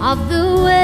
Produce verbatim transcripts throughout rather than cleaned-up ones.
Of the way.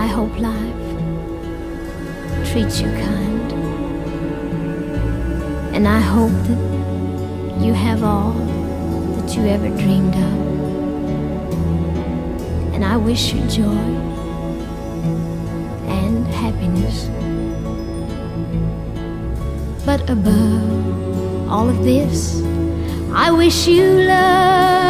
I hope life treats you kind, and I hope that you have all that you ever dreamed of, and I wish you joy and happiness. But above all of this, I wish you love.